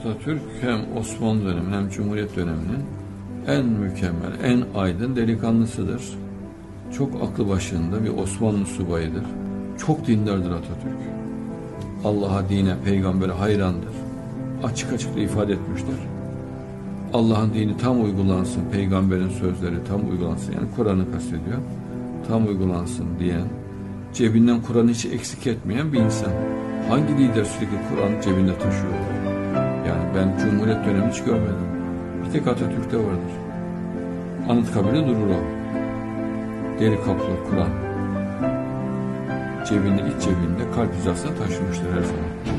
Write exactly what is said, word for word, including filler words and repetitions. Atatürk hem Osmanlı dönemi hem Cumhuriyet döneminin en mükemmel, en aydın delikanlısıdır. Çok aklı başında bir Osmanlı subayıdır. Çok dindardır Atatürk. Allah'a, dine, peygambere hayrandır. Açık açık ifade etmiştir. Allah'ın dini tam uygulansın, peygamberin sözleri tam uygulansın, yani Kur'an'ı kastediyor, tam uygulansın diyen, cebinden Kur'an'ı hiç eksik etmeyen bir insan. Hangi lider sürekli Kur'an'ı cebinde taşıyor? Yani ben Cumhuriyet dönemi hiç görmedim. Bir tek Atatürk'te vardır. Anıtkabil'de durur o. Deri kaplı Kur'an. Cebinde, iç cebinde, kalp hizasına taşımıştır her zaman.